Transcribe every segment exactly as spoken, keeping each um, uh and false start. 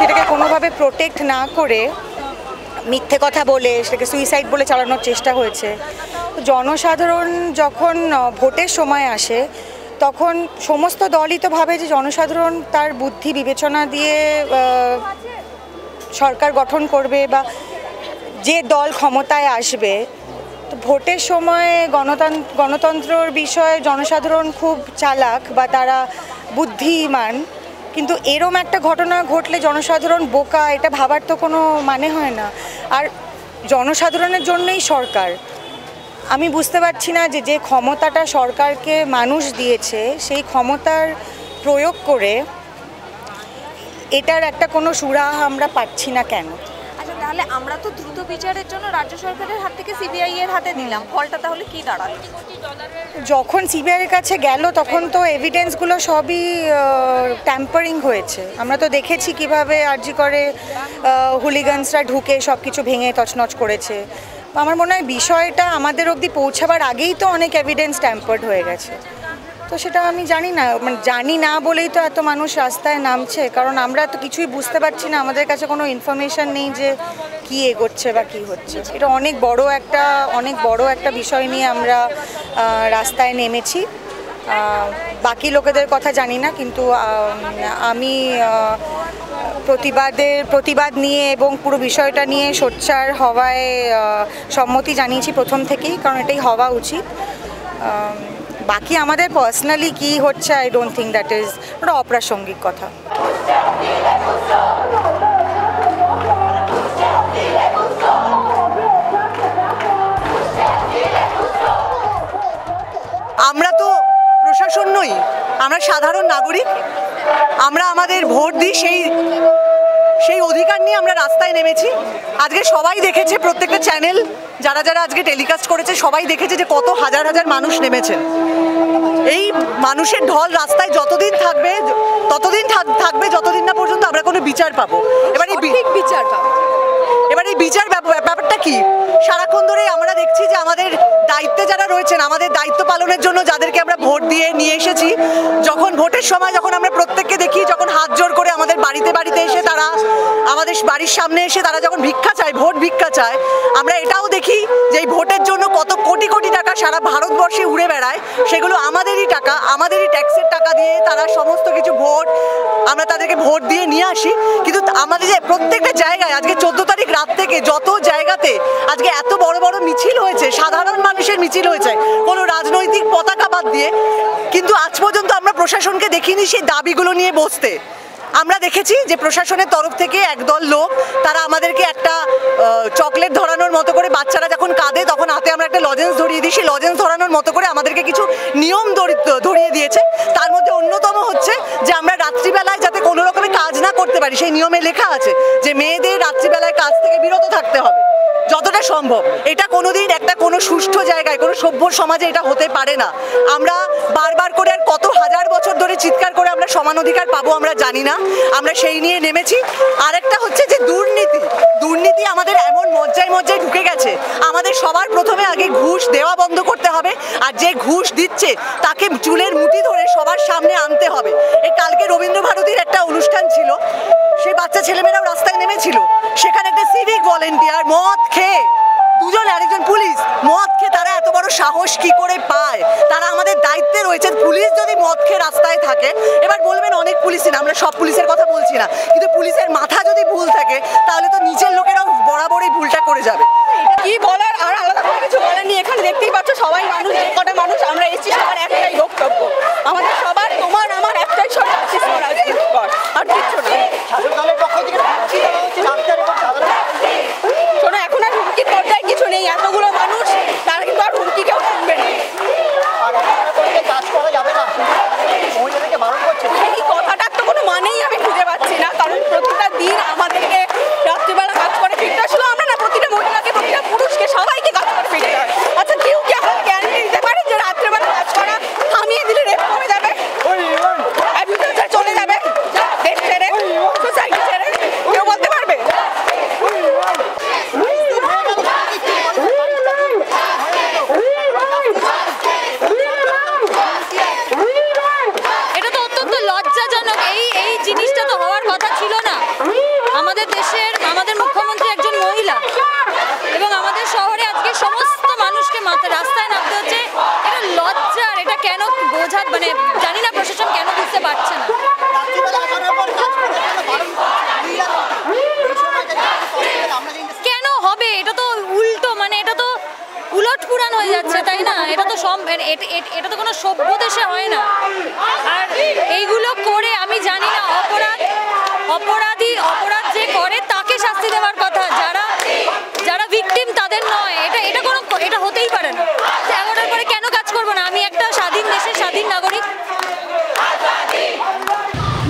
সেটাকে কোনোভাবে প্রোটেক্ট না করে মিথ্যে কথা বলে সেটাকে সুইসাইড বলে চালানোর চেষ্টা হয়েছে। জনসাধারণ যখন ভোটের সময় আসে তখন সমস্ত দলই তো ভাবে যে জনসাধারণ তার বুদ্ধি বিবেচনা দিয়ে সরকার গঠন করবে বা যে দল ক্ষমতায় আসবে। তো ভোটের সময় গণতন্ত্র গণতন্ত্রর বিষয়ে জনসাধারণ খুব চালাক বা তারা বুদ্ধিমান, কিন্তু এরম একটা ঘটনা ঘটলে জনসাধারণ বোকা এটা ভাবার তো কোনো মানে হয় না। আর জনসাধারণের জন্যই সরকার। আমি বুঝতে পারছি না যে যে ক্ষমতাটা সরকারকে মানুষ দিয়েছে সেই ক্ষমতার প্রয়োগ করে এটার একটা কোনো সুরাহা আমরা পাচ্ছি না কেন। আচ্ছা, তাহলে আমরা তো দ্রুত বিচারের জন্য রাজ্য সরকারের হাত থেকে সিবিআই এর হাতে দিলাম, ফলটা তাহলে কি দাঁড়ালো? যখন সিবিআইয়ের কাছে গেল তখন তো এভিডেন্সগুলো সবই ট্যাম্পারিং হয়েছে। আমরা তো দেখেছি কিভাবে আরজি করে হুলিগানসরা ঢুকে সব কিছু ভেঙে তছনছ করেছে। আমার মনে হয় বিষয়টা আমাদের অবধি পৌঁছাবার আগেই তো অনেক এভিডেন্স ট্যাম্পার্ড হয়ে গেছে। তো সেটা আমি জানি না, মানে জানি না বলেই তো এত মানুষ রাস্তায় নামছে, কারণ আমরা তো কিছুই বুঝতে পারছি না, আমাদের কাছে কোনো ইনফরমেশান নেই যে কী এগোচ্ছে বা কী হচ্ছে। এটা অনেক বড় একটা অনেক বড় একটা বিষয় নিয়ে আমরা রাস্তায় নেমেছি। বাকি লোকেদের কথা জানি না, কিন্তু আমি প্রতিবাদের প্রতিবাদ নিয়ে এবং পুরো বিষয়টা নিয়ে সোচ্চার হওয়ায় সম্মতি জানিয়েছি প্রথম থেকেই, কারণ এটাই হওয়া উচিত। বাকি আমাদের পার্সোনালি কি হচ্ছে I don't think that is ওটা অপ্রাসঙ্গিক কথা। আমরা তো প্রশাসন নই, আমরা সাধারণ নাগরিক। আমরা আমাদের ভোট দিই, সেই সেই অধিকার নিয়ে আমরা রাস্তায় নেমেছি। আজকে সবাই দেখেছে, প্রত্যেকটা চ্যানেল যারা যারা আজকে টেলিকাস্ট করেছে সবাই দেখেছে যে কত হাজার হাজার মানুষ নেমেছেন। এই মানুষের ঢল রাস্তায় যতদিন থাকবে ততদিন থাকবে যতদিন না পর্যন্ত আমরা কোনো বিচার পাবো। এবার এই বিচার পাবো এবার এই বিচার ব্যাপারটা কি? সারাক্ষণ ধরেই আমরা দেখছি যে আমাদের দায়িত্বে যারা রয়েছেন, আমাদের দায়িত্ব পালনের জন্য যাদেরকে আমরা ভোট দিয়ে নিয়ে এসেছি, যখন ভোটের সময় যখন আমরা প্রত্যেককে দেখি, যখন হাত জোর করে আমাদের বাড়িতে বাড়িতে এসে তারা আমাদের বাড়ির সামনে এসে তারা যখন ভিক্ষা চায়, ভোট ভিক্ষা চায়, আমরা এটাও দেখি যে এই ভোটের জন্য কত কোটি কোটি টাকা সারা ভারতবর্ষে উড়ে বেড়ায়। সেগুলো আমাদেরই টাকা, আমাদেরই ট্যাক্সের টাকা দিয়ে তারা সমস্ত কিছু ভোট, আমরা তাদেরকে ভোট দিয়ে নিয়ে আসি। কিন্তু আমাদের যে প্রত্যেকটা জায়গায় আজকে চোদ্দ তারিখ রাত থেকে যত জায়গাতে আজকে এত বড় বড় মিছিল হয়েছে, সাধারণ মানুষের মিছিল হয়েছে কোনো রাজনৈতিক পতাকা বাদ দিয়ে, কিন্তু আজ পর্যন্ত আমরা প্রশাসনকে দেখিনি সেই দাবিগুলো নিয়ে বসতে। আমরা দেখেছি যে প্রশাসনের তরফ থেকে একদল লোক তারা আমাদেরকে একটা চকলেট ধরানোর মতো করে, বাচ্চারা যখন কাঁদে তখন হাতে আমরা একটা লজেন্স ধরিয়ে দিই, সেই লজেন্স ধরানোর মতো করে আমাদেরকে কিছু নিয়ম ধরিয়ে দিয়েছে। তার মধ্যে অন্যতম হচ্ছে যে আমরা রাত্রিবেলায় যাতে কোনো রকমের কাজ না করতে পারি। সেই নিয়মে লেখা আছে যে মেয়েদের রাত্রিবেলায় কাজ থেকে বিরত থাকতে হবে যতটা সম্ভব। এটা কোনোদিন একটা কোনো সুষ্ঠু জায়গায়, কোনো সভ্য সমাজে এটা হতে পারে না। আমরা বারবার করে আর কত হাজার বছর ধরে চিৎকার করে আমরা সমান অধিকার পাবো আমরা জানি না, আমরা সেই নিয়ে নেমেছি। আরেকটা হচ্ছে যে দুর্নীতি দুর্নীতি আমাদের এমন মজ্জায় মজ্জায় ঢুকে গেছে, আমাদের সবার প্রথমে আগে ঘুষ দেওয়া বন্ধ করতে হবে, আর যে ঘুষ দিচ্ছে তাকে চুলের মুঠি ধরে সবার সামনে আনতে হবে। এই কালকে রবীন্দ্রভারতীর একটা অনুষ্ঠান ছিল, সেই বাচ্চা ছেলেমেয়েরাও রাস্তায় নেমেছিল। সেখানে একটা সিভিক ভলেন্টিয়ার মদ খেয়ে, দুজন আরেকজন পুলিশ মদ খেয়ে, তারা এত বড় সাহস কি করে পায়? তারা আমাদের দায়িত্বে রয়েছে। রয়েছেন, পুলিশ যদি মদ খেয়ে রাস্তায় থাকে, এবার বলবেন অনেক পুলিশই না, আমরা সব পুলিশের কথা বলছি না, কিন্তু পুলিশের মাথা যদি ভুল থাকে তাহলে তো নিচের লোকেরাও বরাবরই ভুলটা করে যাবে। কি বলার আর আলাদা করে কিছু বলেননি। এখানে দেখতেই পাচ্ছ সবাই মানুষ, যে কটা মানুষ আমরা এসেছি সবার একটাই বক্তব্য, আমাদের সবার তোমার আমার একটাই সব রাখছি আর কিচ্ছু না। শোনো, এখন আর হুমকির পর্যায়ে কিছু নেই, এতগুলো মানুষ তারা কিন্তু আর হুমকি কেউ শুনবে না। এই কথাটার তো কোনো মানেই আমি খুঁজে পাচ্ছি না, কারণ প্রতিটা দিন আমাদেরকে রাত্রিবেলা কাজ করে ফিরতে আসলে আমরা না, প্রতিটা মহিলাকে প্রতিটা পুরুষকে সবাইকে কাজ করে ফিরতে হয়। আচ্ছা, কেউ কি আমরা গ্যারান্টি দিতে পারে যে রাত্রিবেলা কাজ করা থামিয়ে দিলে রেপ কমে যাবে, চলে যাবে দেশ ছেড়ে সোসাইটি ছেড়ে? কেউ বলতে পারবে? আমাদের দেশের আমাদের মুখ্যমন্ত্রী একজন মহিলা, এবং আমাদের শহরে আজকে সমস্ত মানুষকে মাথা রাস্তায় নামতে হচ্ছে। এটা লজ্জার, এটা কেন বোঝা মানে জানি না প্রশাসন কেন বুঝতে পারছে না। কেন হবে এটা? তো উল্টো মানে এটা তো উলট পুরান হয়ে যাচ্ছে, তাই না? এটা তো সব এটা তো কোনো সভ্য দেশে হয় না। আর এইগুলো করে আমি জানি না, অপরাধ অপরাধী অপরাধ যে করে তাকে শাস্তি দেওয়ার কথা, যারা যারা ভিকটিম তাদের নয়। এটা এটা কোনো এটা হতেই পারে না। এগারোটার পরে কেন কাজ করবো না? আমি একটা স্বাধীন দেশের স্বাধীন নাগরিক।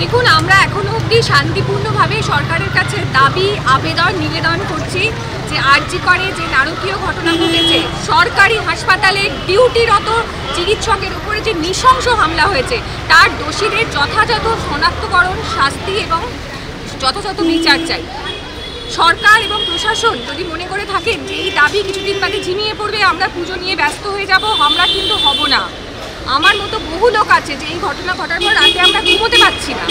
দেখুন, আমরা এখন অবধি শান্তিপূর্ণভাবে সরকারের কাছে দাবি আবেদন নিবেদন করছি যে আরজি করে যে নারকীয় ঘটনা ঘটেছে, সরকারি হাসপাতালে ডিউটিরত চিকিৎসকের উপরে যে নৃশংস হামলা হয়েছে, তার দোষীদের যথাযথ শনাক্তকরণ, শাস্তি এবং যথাযথ বিচার চাই। সরকার এবং প্রশাসন যদি মনে করে থাকেন যে এই দাবি কিছুদিন বাদে ঝিমিয়ে পড়বে, আমরা পুজো নিয়ে ব্যস্ত হয়ে যাব, আমরা কিন্তু হব না। আমার মতো বহু লোক আছে যে এই ঘটনা ঘটার পর রাতে আমরা ঘুমোতে পারছি না।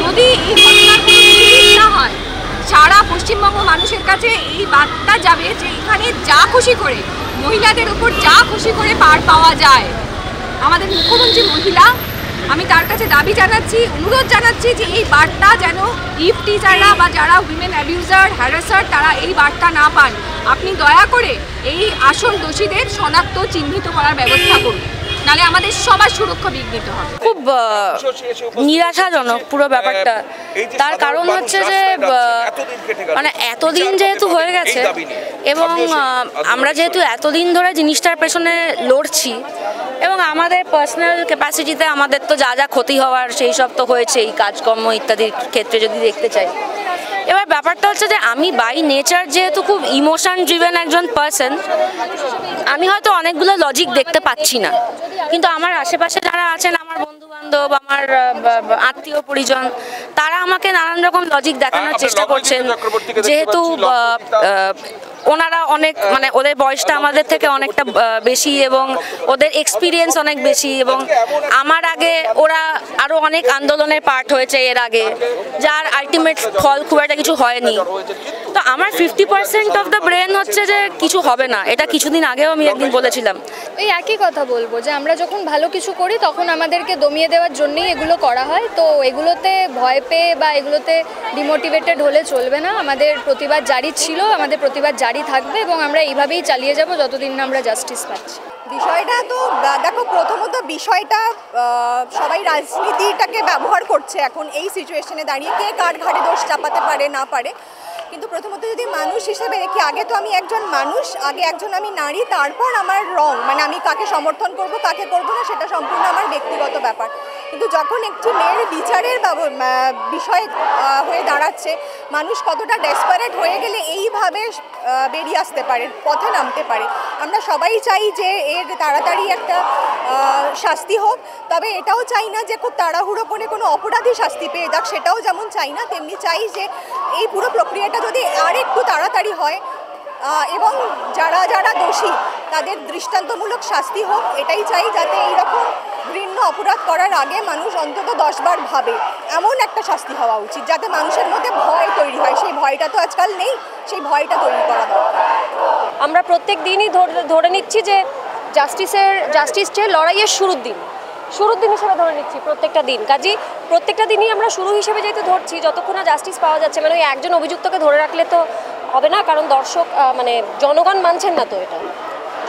যদি এই ঘটনার কোনো নির্দেশ না হয়, সারা পশ্চিমবঙ্গ মানুষের কাছে এই বার্তা যাবে যে এখানে যা খুশি করে মহিলাদের উপর যা খুশি করে পার পাওয়া যায়। আমাদের মুখ্যমন্ত্রী মহিলা, আমি তার কাছে দাবি জানাচ্ছি, অনুরোধ জানাচ্ছি যে এই বার্তা যেন ইফ টিচাররা বা যারা উইমেন অ্যাবিউজার হ্যারাসার তারা এই বার্তা না পান। আপনি দয়া করে এই আসল দোষীদের শনাক্ত চিহ্নিত করার ব্যবস্থা করুন, নাহলে আমাদের সবার সুরক্ষা বিঘ্নিত হবে। খুব নিরাশাজনক পুরো ব্যাপারটা। তার কারণ হচ্ছে যে মানে এতদিন যেহেতু হয়ে গেছে এবং আমরা যেহেতু এতদিন ধরে জিনিসটার পেছনে লড়ছি এবং আমাদের পার্সোনাল ক্যাপাসিটিতে আমাদের তো যা যা ক্ষতি হওয়ার সেই সব তো হয়েছে, এই কাজকর্ম ইত্যাদির ক্ষেত্রে যদি দেখতে চাই। এবার ব্যাপারটা হচ্ছে যে আমি বাই নেচার যেহেতু খুব ইমোশন ড্রিভেন একজন পার্সন, আমি হয়তো অনেকগুলো লজিক দেখতে পাচ্ছি না, কিন্তু আমার আশেপাশে যারা আছেন, আমার বন্ধু বান্ধব, আমার আত্মীয় পরিজন, তারা আমাকে নানান রকম লজিক দেখানোর চেষ্টা করছেন। যেহেতু ওনারা অনেক মানে ওদের বয়সটা আমাদের থেকে অনেকটা বেশি এবং ওদের এক্সপিরিয়েন্স অনেক বেশি, এবং আমার আগে ওরা আরও অনেক আন্দোলনের পার্ট হয়েছে এর আগে, যার আলটিমেট ফল খুব একটা কিছু হয়নি। তো আমার fifty percent of the brain হচ্ছে যে কিছু হবে না। এটা কিছুদিন আগেও আমি একদিন বলেছিলাম, এই একই কথা বলবো যে আমরা যখন ভালো কিছু করি তখন আমাদেরকে দমিয়ে দেওয়ার জন্যই এগুলো করা হয়। তো এগুলোতে ভয় পেয়ে বা এগুলোতে ডিমোটিভেটেড হলে চলবে না। আমাদের প্রতিবাদ জারি ছিল, আমাদের প্রতিবাদ জারি থাকবে এবং আমরা এইভাবেই চালিয়ে যাব যতদিন না আমরা জাস্টিস পাচ্ছি। বিষয়টা তো দেখো, প্রথমত বিষয়টা সবাই রাজনীতিটাকে ব্যবহার করছে এখন এই সিচুয়েশনে দাঁড়িয়ে, কে কার ঘাড়ে দোষ চাপাতে পারে না পারে। কিন্তু প্রথমত যদি মানুষ হিসেবে দেখি, আগে তো আমি একজন মানুষ, আগে একজন আমি নারী, তারপর আমার রং মানে আমি কাকে সমর্থন করব কাকে করব না সেটা সম্পূর্ণ আমার ব্যক্তিগত ব্যাপার। কিন্তু যখন একটি মেয়ের বিচারের বিষয় হয়ে দাঁড়াচ্ছে, মানুষ কতটা ডেসপারেট হয়ে গেলে এইভাবে বেরিয়ে আসতে পারে, পথে নামতে পারে। আমরা সবাই চাই যে এর তাড়াতাড়ি একটা শাস্তি হোক, তবে এটাও চাই না যে খুব তাড়াহুড়ো করে কোনো অপরাধী শাস্তি পেয়ে যাক, সেটাও যেমন চাই না, তেমনি চাই যে এই পুরো প্রক্রিয়াটা যদি আর একটু তাড়াতাড়ি হয় এবং যারা যারা দোষী তাদের দৃষ্টান্তমূলক শাস্তি হোক। এটাই চাই যাতে এইরকম ঘৃণ্য অপরাধ করার আগে মানুষ অন্তত দশবার ভাবে, এমন একটা শাস্তি হওয়া উচিত যাতে মানুষের মধ্যে ভয় তৈরি হয়। সেই ভয়টা তো আজকাল নেই, সেই ভয়টা তৈরি করা দরকার। আমরা প্রত্যেক দিনই ধরে নিচ্ছি যে জাস্টিসের জাস্টিস চেয়ে লড়াইয়ের শুরুর দিন শুরুর দিন হিসেবে ধরে নিচ্ছি প্রত্যেকটা দিন। কাজেই প্রত্যেকটা দিনই আমরা শুরু হিসেবে যেহেতু ধরছি, যতক্ষণ না জাস্টিস পাওয়া যাচ্ছে, মানে ওই একজন অভিযুক্তকে ধরে রাখলে তো হবে না, কারণ দর্শক মানে জনগণ মানছেন না। তো এটা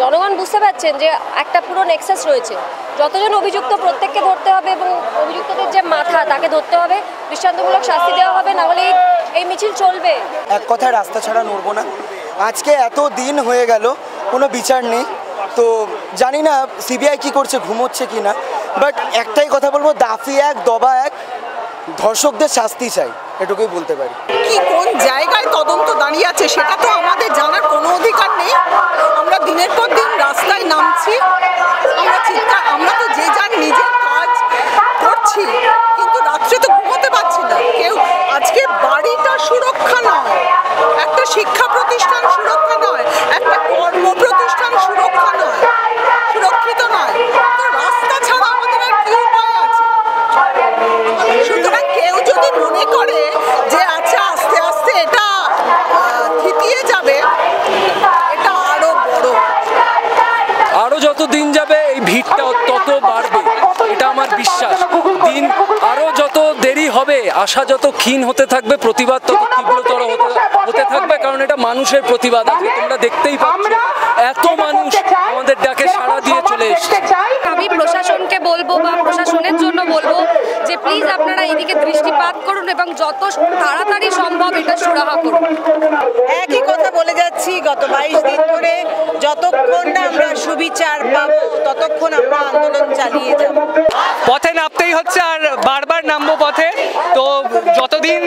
জনগণ বুঝতে পারছেন যে একটা পুরো নেক্সাস রয়েছে, যতজন অভিযুক্ত প্রত্যেককে ধরতে হবে এবং অভিযুক্তদের যে মাথা তাকে ধরতে হবে, দৃষ্টান্তমূলক শাস্তি দেওয়া হবে, নাহলে এই মিছিল চলবে। এক কথায় রাস্তা ছাড়া নড়বো না। আজকে এত দিন হয়ে গেল কোনো বিচার নেই, তো জানি না সিবিআই কী করছে, ঘুমোচ্ছে কি না, বাট একটাই কথা বলবো, দাফি এক দবা এক, ধর্ষকদের শাস্তি চাই, এটুকুই বলতে পারি। কি কোন জায়গায় তদন্ত দাঁড়িয়ে আছে সেটা তো আমাদের জানার কোনো অধিকার নেই। আমরা দিনের পর দিন রাস্তায় নামছি, আমরা চিন্তা আমরা তো যে যার নিজের কাজ করছি, কিন্তু রাত্রে তো ঘুমোতে পারছি না কেউ। আজকে বাড়িটা সুরক্ষা নয়, একটা শিক্ষা প্রতিষ্ঠান সুরক্ষা নয়, একটা কর্ম প্রতিষ্ঠান সুরক্ষা নয়, সুরক্ষিত নয়, তো রাস্তা ছাড়া আমাদের আর কি উপায় আছে? সুতরাং কেউ যদি মনে করে যে আচ্ছা আস্তে আস্তে এটা থিতিয়ে যাবে, এটা আরো বড়, আরো যত দিন যাবে এই ভিড়টা তত বাড়বে, এটা আমার বিশ্বাস। দিন আরো যত দেরি হবে, আশা যত ক্ষীণ হতে থাকবে, প্রতিবাদ তত তীব্রতর হতে থাকবে, কারণ এটা মানুষের প্রতিবাদ। আজকে তোমরা দেখতেই পাচ্ছ এত মানুষ আমাদের ডাকে সাড়া দিয়ে চলে এসেছে। আমি প্রশাসনকে বলবো বা প্রশাসনের জন্য বলবো যে প্লিজ আপনারা এদিকে দৃষ্টিপাত করুন এবং যত তাড়াতাড়ি সম্ভব এটা সুরাহা করুন। একই কথা বলে যাচ্ছি গত বাইশ দিন ধরে, যতক্ষণ না আমরা সুবিচার পাবো ততক্ষণ আমরা আন্দোলন চালিয়ে যাব। পথে নামতেই হচ্ছে, আর বারবার নামবো পথে। তো যতদিন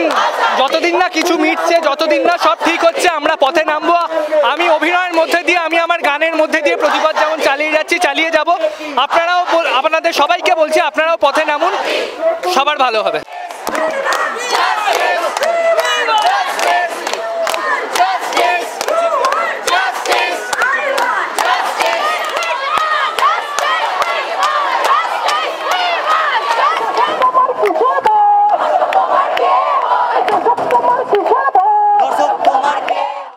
যতদিন না কিছু মিটছে, যতদিন না সব ঠিক হচ্ছে, আমরা পথে নামবো। আমি অভিনয়ের মধ্যে দিয়ে, আমি আমার গানের মধ্যে দিয়ে প্রতিবাদ যেমন চালিয়ে যাচ্ছি, চালিয়ে যাব। আপনারাও, আপনাদের সবাইকে বলছি, আপনারাও পথে নামুন, সবার ভালো হবে।